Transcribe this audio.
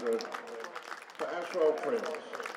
for Ashwell Prince.